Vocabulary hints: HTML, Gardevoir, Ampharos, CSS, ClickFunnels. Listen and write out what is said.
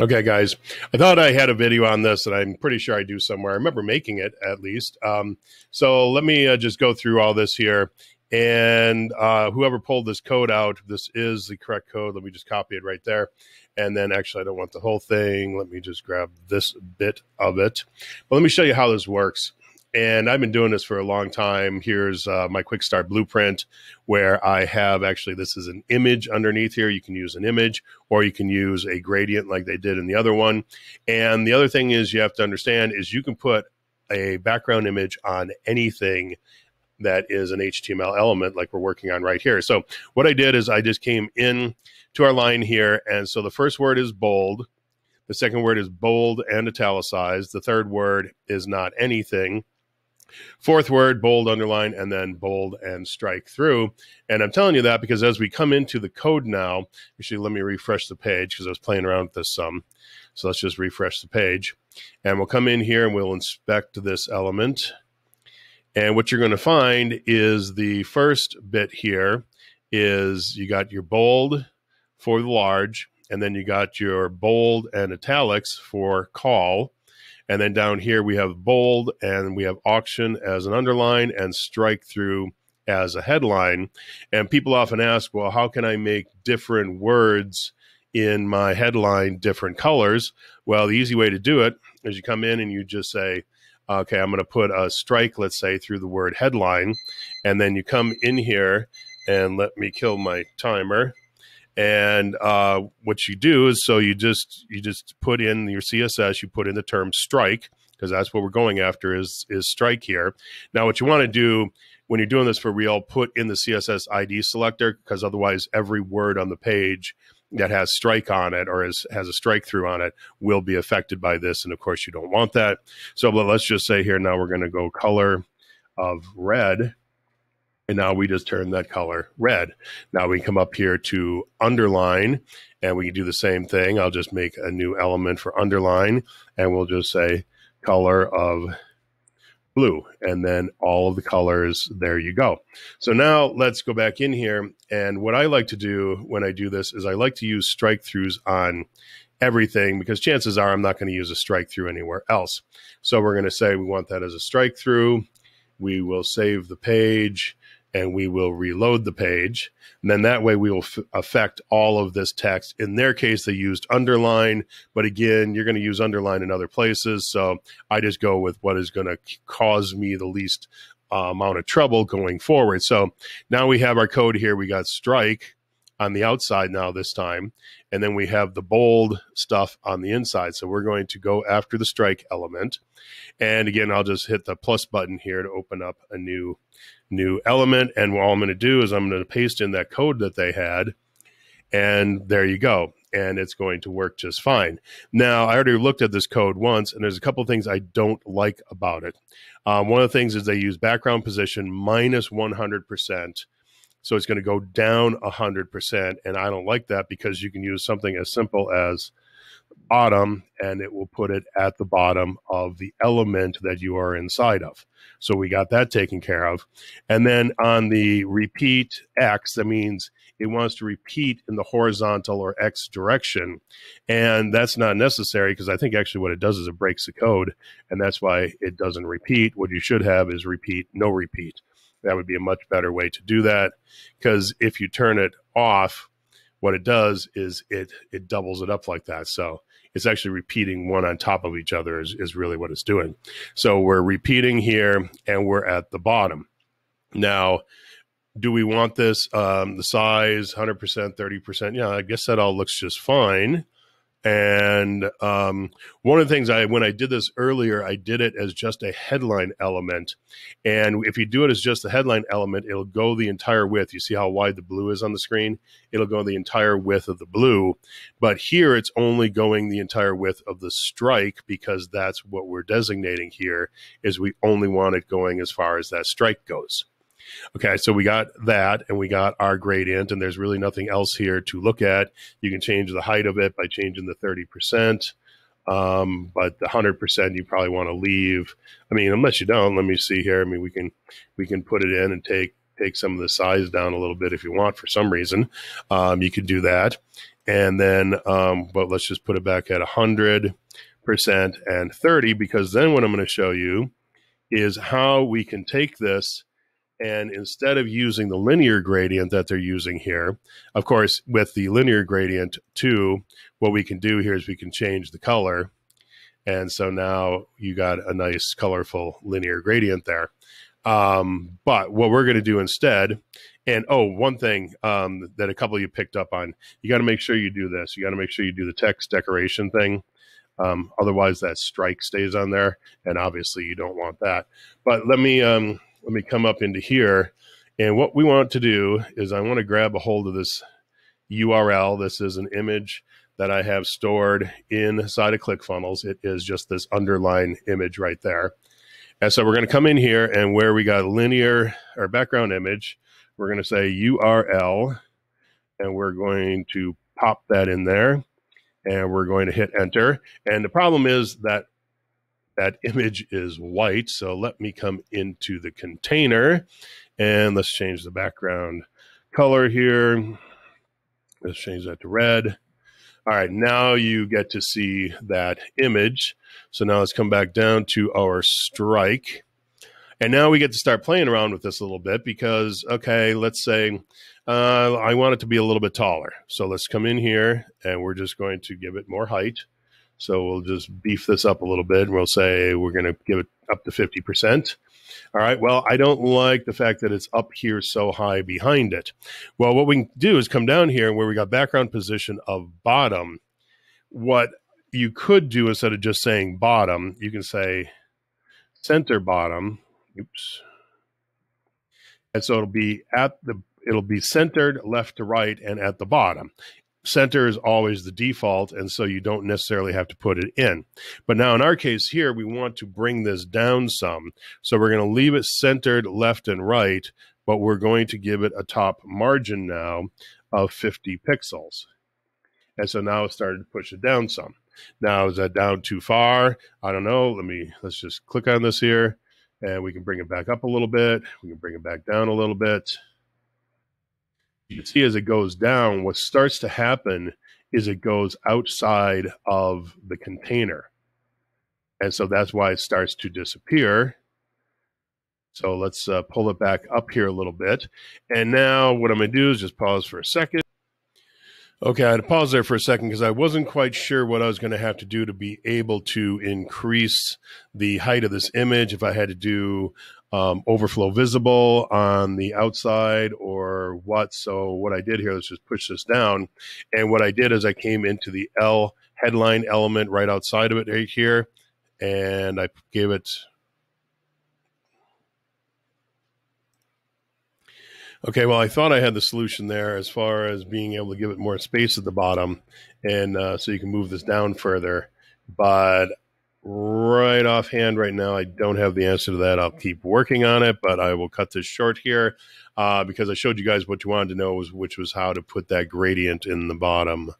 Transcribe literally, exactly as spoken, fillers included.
Okay, guys, I thought I had a video on this, and I'm pretty sure I do somewhere. I remember making it, at least. Um, so let me uh, just go through all this here. And uh, whoever pulled this code out, this is the correct code. Let me just copy it right there. And then actually, I don't want the whole thing. Let me just grab this bit of it. But let me show you how this works. And I've been doing this for a long time. Here's uh, my quick start blueprint where I have actually, this is an image underneath here. You can use an image or you can use a gradient like they did in the other one. And the other thing is you have to understand is you can put a background image on anything that is an H T M L element like we're working on right here. So what I did is I just came in to our line here. And so the first word is bold. The second word is bold and italicized. The third word is not anything. Fourth word, bold, underline, and then bold and strike through. And I'm telling you that because as we come into the code now, actually, let me refresh the page because I was playing around with this some. So let's just refresh the page. And we'll come in here and we'll inspect this element. And what you're going to find is the first bit here is you got your bold for the large, and then you got your bold and italics for call. And then down here, we have bold and we have auction as an underline and strike through as a headline. And people often ask, well, how can I make different words in my headline different colors? Well, the easy way to do it is you come in and you just say, okay, I'm going to put a strike, let's say, through the word headline. And then you come in here and let me kill my timer. And uh, what you do is, so you just you just put in your C S S, you put in the term strike, because that's what we're going after is, is strike here. Now, what you want to do when you're doing this for real, put in the C S S I D selector, because otherwise every word on the page that has strike on it or is, has a strike through on it will be affected by this. And of course, you don't want that. So but let's just say here, now we're going to go color of red. And now we just turn that color red. Now we come up here to underline and we can do the same thing. I'll just make a new element for underline and we'll just say color of blue and then all of the colors, there you go. So now let's go back in here. And what I like to do when I do this is I like to use strike throughs on everything because chances are I'm not going to use a strike through anywhere else. So we're going to say we want that as a strike through. We will save the page. And we will reload the page. And then that way we will f affect all of this text. In their case, they used underline. But again, you're going to use underline in other places. So I just go with what is going to cause me the least uh, amount of trouble going forward. So now we have our code here. We got strike on the outside now this time. And then we have the bold stuff on the inside. So we're going to go after the strike element. And again, I'll just hit the plus button here to open up a new new element. And what I'm going to do is I'm going to paste in that code that they had. And there you go. And it's going to work just fine. Now, I already looked at this code once, and there's a couple of things I don't like about it. Um, one of the things is they use background position minus one hundred percent. So it's going to go down one hundred percent. And I don't like that because you can use something as simple as bottom, and it will put it at the bottom of the element that you are inside of. So we got that taken care of. And then on the repeat X, that means it wants to repeat in the horizontal or X direction. And that's not necessary because I think actually what it does is it breaks the code. And that's why it doesn't repeat. What you should have is repeat, no repeat. That would be a much better way to do that because if you turn it off, what it does is it it doubles it up like that. So it's actually repeating one on top of each other is, is really what it's doing. So we're repeating here and we're at the bottom. Now, do we want this? Um, the size, one hundred percent, thirty percent? Yeah, I guess that all looks just fine. And um, one of the things I, when I did this earlier, I did it as just a headline element. And if you do it as just the headline element, it'll go the entire width. You see how wide the blue is on the screen? It'll go the entire width of the blue. But here it's only going the entire width of the strike because that's what we're designating here is we only want it going as far as that strike goes. Okay, so we got that and we got our gradient and there's really nothing else here to look at. You can change the height of it by changing the thirty percent, um, but the one hundred percent you probably want to leave. I mean, unless you don't, let me see here. I mean, we can we can put it in and take, take some of the size down a little bit if you want for some reason. Um, you could do that. And then, um, but let's just put it back at one hundred percent and thirty, because then what I'm going to show you is how we can take this and instead of using the linear gradient that they're using here, of course, with the linear gradient too, what we can do here is we can change the color. And so now you got a nice colorful linear gradient there. Um, but what we're going to do instead, and oh, one thing um, that a couple of you picked up on, you got to make sure you do this. You got to make sure you do the text decoration thing. Um, otherwise that strike stays on there, and obviously you don't want that. But let me, um, let me come up into here. And what we want to do is I want to grab a hold of this U R L. This is an image that I have stored inside of ClickFunnels. It is just this underline image right there. And so we're going to come in here, and where we got linear or background image, we're going to say U R L, and we're going to pop that in there, and we're going to hit enter. And the problem is that that image is white. So let me come into the container and let's change the background color here. Let's change that to red. All right, now you get to see that image. So now let's come back down to our strike. And now we get to start playing around with this a little bit because, okay, let's say uh, I want it to be a little bit taller. So let's come in here and we're just going to give it more height. So we'll just beef this up a little bit and we'll say we're going to give it up to fifty percent. All right, well, I don't like the fact that it's up here so high behind it. Well, what we can do is come down here where we got background position of bottom. What you could do instead of just saying bottom, you can say center bottom. Oops. And so it'll be at the, it'll be centered left to right and at the bottom. Center is always the default, and so you don't necessarily have to put it in. But now in our case here, we want to bring this down some. So we're going to leave it centered left and right, but we're going to give it a top margin now of fifty pixels. And so now it started to push it down some. Now, is that down too far? I don't know. Let me, let's just click on this here, and we can bring it back up a little bit. We can bring it back down a little bit. You can see as it goes down, what starts to happen is it goes outside of the container. And so that's why it starts to disappear. So let's uh, pull it back up here a little bit. And now what I'm going to do is just pause for a second. Okay, I had to pause there for a second because I wasn't quite sure what I was going to have to do to be able to increase the height of this image, if I had to do um, overflow visible on the outside or what. So what I did here, let's just push this down. And what I did is I came into the L headline element right outside of it right here, and I gave it... Okay, well, I thought I had the solution there as far as being able to give it more space at the bottom, and uh, so you can move this down further. But right offhand right now, I don't have the answer to that. I'll keep working on it, but I will cut this short here uh, because I showed you guys what you wanted to know, was, which was how to put that gradient in the bottom.